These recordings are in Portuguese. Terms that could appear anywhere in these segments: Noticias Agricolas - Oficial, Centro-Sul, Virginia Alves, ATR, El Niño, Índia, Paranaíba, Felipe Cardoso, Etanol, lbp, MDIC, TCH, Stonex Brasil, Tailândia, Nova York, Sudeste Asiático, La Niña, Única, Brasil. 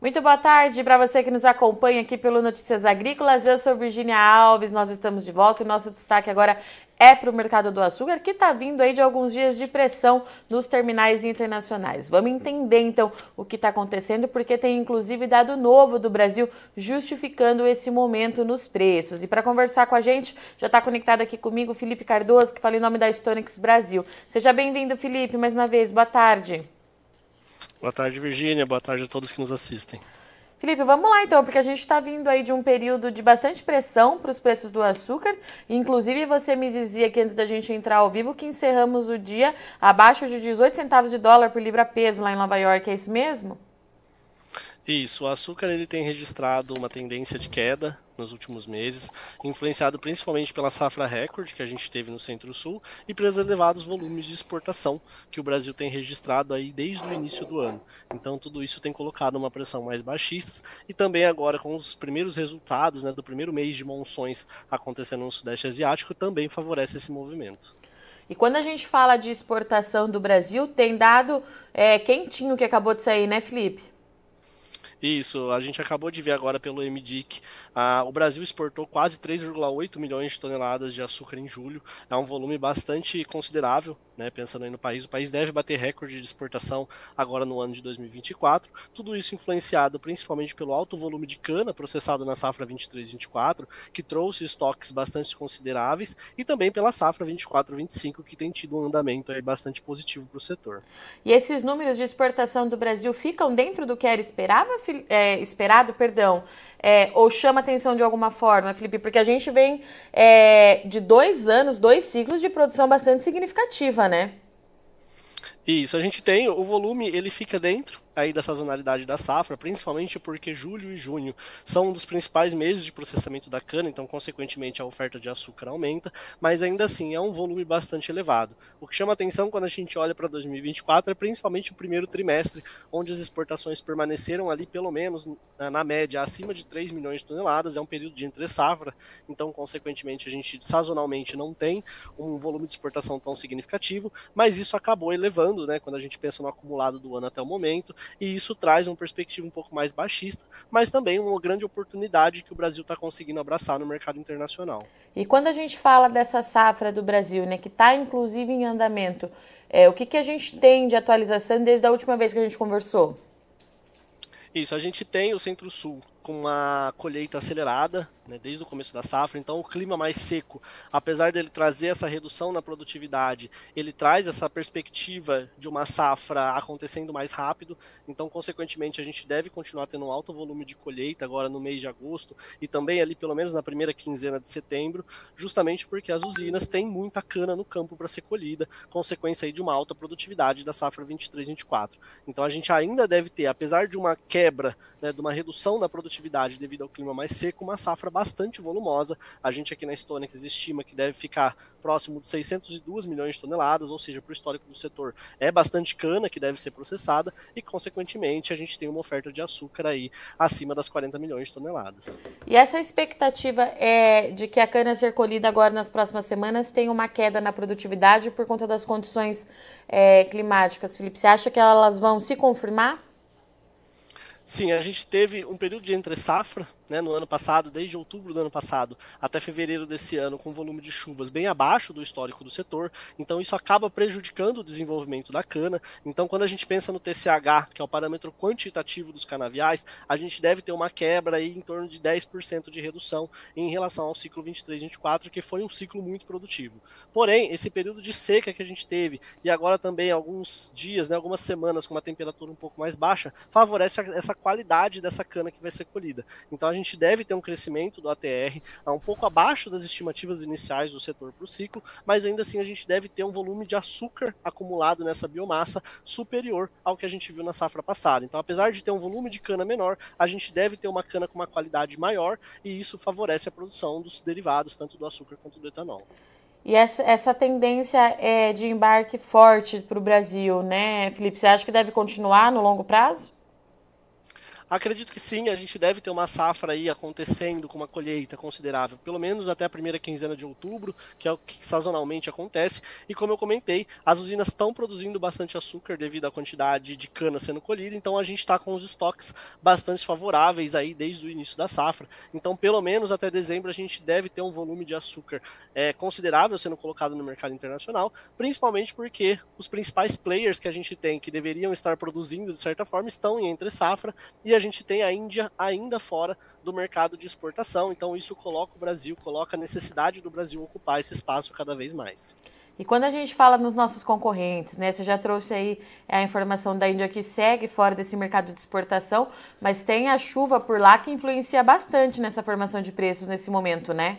Muito boa tarde para você que nos acompanha aqui pelo Notícias Agrícolas. Eu sou Virginia Alves, nós estamos de volta e o nosso destaque agora é para o mercado do açúcar, que está vindo aí de alguns dias de pressão nos terminais internacionais. Vamos entender então o que está acontecendo, porque tem inclusive dado novo do Brasil justificando esse momento nos preços. E para conversar com a gente, já está conectado aqui comigo Felipe Cardoso, que fala em nome da Stonex Brasil. Seja bem-vindo, Felipe, mais uma vez, boa tarde. Boa tarde, Virgínia. Boa tarde a todos que nos assistem. Felipe, vamos lá então, porque a gente está vindo aí de um período de bastante pressão para os preços do açúcar. Inclusive, você me dizia que antes da gente entrar ao vivo que encerramos o dia abaixo de 18 centavos de dólar por libra-peso lá em Nova York. É isso mesmo? Isso. O açúcar ele tem registrado uma tendência de queda nos últimos meses, influenciado principalmente pela safra recorde que a gente teve no Centro-Sul e pelos elevados volumes de exportação que o Brasil tem registrado aí desde o início do ano. Então tudo isso tem colocado uma pressão mais baixista e também agora com os primeiros resultados, né, do primeiro mês de monções acontecendo no Sudeste Asiático também favorece esse movimento. E quando a gente fala de exportação do Brasil, tem dado quentinho que acabou de sair, né, Felipe? Isso, a gente acabou de ver agora pelo MDIC, o Brasil exportou quase 3,8 milhões de toneladas de açúcar em julho, é um volume bastante considerável, né, pensando aí no país, o país deve bater recorde de exportação agora no ano de 2024, tudo isso influenciado principalmente pelo alto volume de cana processado na safra 23-24, que trouxe estoques bastante consideráveis, e também pela safra 24-25, que tem tido um andamento aí bastante positivo para o setor. E esses números de exportação do Brasil ficam dentro do que era esperado, ou chama atenção de alguma forma, Felipe? Porque a gente vem de dois ciclos de produção bastante significativa, né? Isso, a gente tem, o volume ele fica dentro aí da sazonalidade da safra, principalmente porque julho e junho são um dos principais meses de processamento da cana, então consequentemente a oferta de açúcar aumenta, mas ainda assim é um volume bastante elevado. O que chama atenção quando a gente olha para 2024 é principalmente o primeiro trimestre, onde as exportações permaneceram ali pelo menos na média acima de 3 milhões de toneladas, é um período de entre safra, então consequentemente a gente sazonalmente não tem um volume de exportação tão significativo, mas isso acabou elevando, né, quando a gente pensa no acumulado do ano até o momento, e isso traz uma perspectiva um pouco mais baixista, mas também uma grande oportunidade que o Brasil está conseguindo abraçar no mercado internacional. E quando a gente fala dessa safra do Brasil, né, que está inclusive em andamento, o que a gente tem de atualização desde a última vez que a gente conversou? Isso, a gente tem o Centro-Sul com uma colheita acelerada, né, desde o começo da safra, então o clima mais seco, apesar dele trazer essa redução na produtividade, ele traz essa perspectiva de uma safra acontecendo mais rápido, então consequentemente a gente deve continuar tendo um alto volume de colheita agora no mês de agosto e também ali pelo menos na primeira quinzena de setembro, justamente porque as usinas têm muita cana no campo para ser colhida, consequência aí de uma alta produtividade da safra 23-24. Então a gente ainda deve ter, apesar de uma quebra, né, de uma redução na produtividade devido ao clima mais seco, uma safra bastante volumosa. A gente aqui na Stonex estima que deve ficar próximo de 602 milhões de toneladas, ou seja, para o histórico do setor é bastante cana que deve ser processada e, consequentemente, a gente tem uma oferta de açúcar aí acima das 40 milhões de toneladas. E essa expectativa é de que a cana ser colhida agora nas próximas semanas tem uma queda na produtividade por conta das condições climáticas, Felipe. Você acha que elas vão se confirmar? Sim, a gente teve um período de entre safra, né, no ano passado, desde outubro do ano passado até fevereiro desse ano, com volume de chuvas bem abaixo do histórico do setor, então isso acaba prejudicando o desenvolvimento da cana, então quando a gente pensa no TCH, que é o parâmetro quantitativo dos canaviais, a gente deve ter uma quebra aí em torno de 10% de redução em relação ao ciclo 23-24, que foi um ciclo muito produtivo. Porém, esse período de seca que a gente teve, e agora também alguns dias, né, algumas semanas com uma temperatura um pouco mais baixa, favorece essa qualidade dessa cana que vai ser colhida. Então a gente deve ter um crescimento do ATR um pouco abaixo das estimativas iniciais do setor para o ciclo, mas ainda assim a gente deve ter um volume de açúcar acumulado nessa biomassa superior ao que a gente viu na safra passada. Então apesar de ter um volume de cana menor, a gente deve ter uma cana com uma qualidade maior e isso favorece a produção dos derivados, tanto do açúcar quanto do etanol. E essa tendência é de embarque forte para o Brasil, né, Felipe? Você acha que deve continuar no longo prazo? Acredito que sim, a gente deve ter uma safra aí acontecendo com uma colheita considerável, pelo menos até a primeira quinzena de outubro, que é o que sazonalmente acontece. E como eu comentei, as usinas estão produzindo bastante açúcar devido à quantidade de cana sendo colhida, então a gente está com os estoques bastante favoráveis aí desde o início da safra. Então, pelo menos até dezembro, a gente deve ter um volume de açúcar considerável sendo colocado no mercado internacional, principalmente porque os principais players que a gente tem, que deveriam estar produzindo de certa forma, estão em entre safra, e a gente tem a Índia ainda fora do mercado de exportação, então isso coloca o Brasil, coloca a necessidade do Brasil ocupar esse espaço cada vez mais. E quando a gente fala nos nossos concorrentes, né, você já trouxe aí a informação da Índia que segue fora desse mercado de exportação, mas tem a chuva por lá que influencia bastante nessa formação de preços nesse momento, né?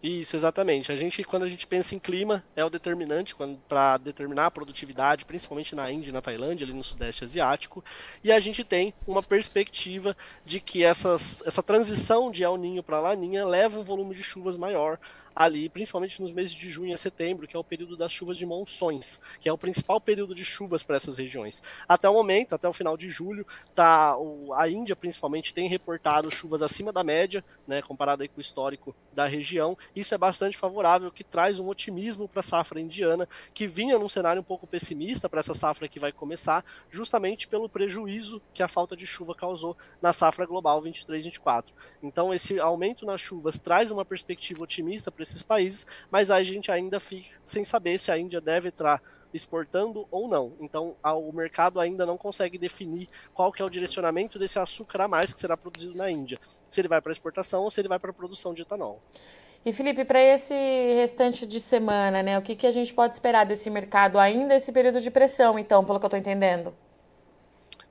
Isso, exatamente. Quando a gente pensa em clima, é o determinante para determinar a produtividade, principalmente na Índia e na Tailândia, ali no Sudeste Asiático. E a gente tem uma perspectiva de que essa transição de El Niño para La Niña leva um volume de chuvas maior ali, principalmente nos meses de junho a setembro, que é o período das chuvas de monções, que é o principal período de chuvas para essas regiões. Até o momento, até o final de julho, a Índia principalmente tem reportado chuvas acima da média, né, comparado aí com o histórico da região. Isso é bastante favorável, que traz um otimismo para a safra indiana, que vinha num cenário um pouco pessimista para essa safra que vai começar, justamente pelo prejuízo que a falta de chuva causou na safra global 23-24. Então, esse aumento nas chuvas traz uma perspectiva otimista para esses países, mas a gente ainda fica sem saber se a Índia deve estar exportando ou não. Então, o mercado ainda não consegue definir qual que é o direcionamento desse açúcar a mais que será produzido na Índia, se ele vai para exportação ou se ele vai para a produção de etanol. E Felipe, para esse restante de semana, né, o que a gente pode esperar desse mercado ainda esse período de pressão, então, pelo que eu estou entendendo?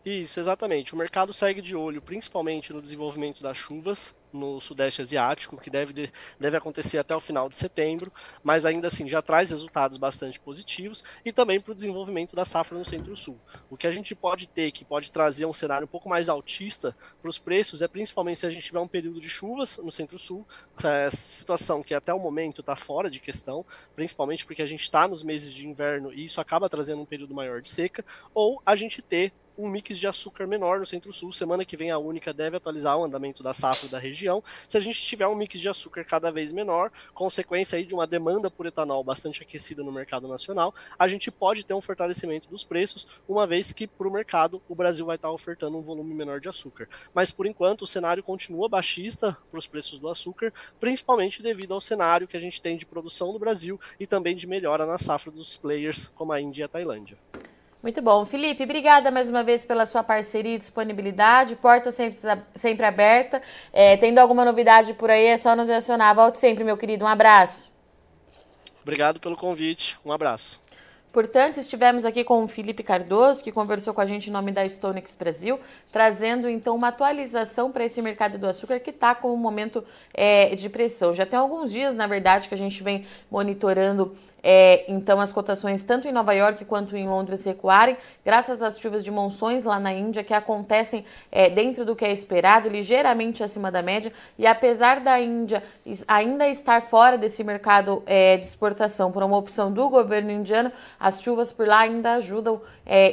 Isso, exatamente. O mercado segue de olho, principalmente no desenvolvimento das chuvas no Sudeste Asiático, que deve acontecer até o final de setembro, mas ainda assim já traz resultados bastante positivos, e também para o desenvolvimento da safra no Centro-Sul. O que a gente pode ter, que pode trazer um cenário um pouco mais altista para os preços, é principalmente se a gente tiver um período de chuvas no Centro-Sul, situação que até o momento está fora de questão, principalmente porque a gente está nos meses de inverno e isso acaba trazendo um período maior de seca, ou a gente ter um mix de açúcar menor no Centro-Sul. Semana que vem a Única deve atualizar o andamento da safra da região. Se a gente tiver um mix de açúcar cada vez menor, consequência aí de uma demanda por etanol bastante aquecida no mercado nacional, a gente pode ter um fortalecimento dos preços, uma vez que para o mercado o Brasil vai estar ofertando um volume menor de açúcar. Mas por enquanto o cenário continua baixista para os preços do açúcar, principalmente devido ao cenário que a gente tem de produção no Brasil e também de melhora na safra dos players como a Índia e a Tailândia. Muito bom. Felipe, obrigada mais uma vez pela sua parceria e disponibilidade. Porta sempre aberta. Tendo alguma novidade por aí, é só nos acionar. Volte sempre, meu querido. Um abraço. Obrigado pelo convite. Um abraço. Portanto, estivemos aqui com o Felipe Cardoso, que conversou com a gente em nome da Stonex Brasil, trazendo então uma atualização para esse mercado do açúcar que está com um momento de pressão. Já tem alguns dias, na verdade, que a gente vem monitorando então as cotações tanto em Nova York quanto em Londres recuarem, graças às chuvas de monções lá na Índia, que acontecem dentro do que é esperado, ligeiramente acima da média, e apesar da Índia ainda estar fora desse mercado de exportação por uma opção do governo indiano, as chuvas por lá ainda ajudam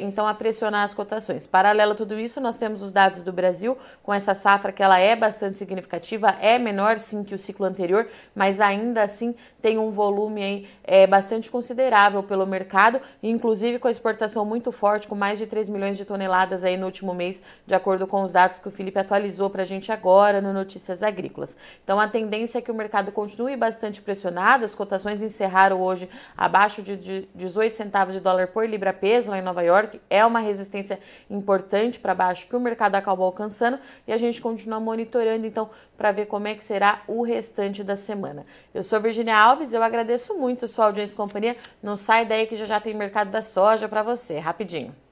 então a pressionar as cotações. Paralelo a tudo isso, nós temos os dados do Brasil com essa safra que ela é bastante significativa, é menor sim que o ciclo anterior, mas ainda assim tem um volume aí bastante considerável pelo mercado, inclusive com a exportação muito forte, com mais de 3 milhões de toneladas aí no último mês, de acordo com os dados que o Felipe atualizou para a gente agora no Notícias Agrícolas. Então a tendência é que o mercado continue bastante pressionado, as cotações encerraram hoje abaixo de 18 centavos de dólar por libra-peso lá em Nova York, é uma resistência importante para baixo que o mercado acabou alcançando, e a gente continua monitorando então para ver como é que será o restante da semana. Eu sou Virginia Alves, eu agradeço muito a sua audiência e companhia. Não sai daí que já tem mercado da soja para você, rapidinho.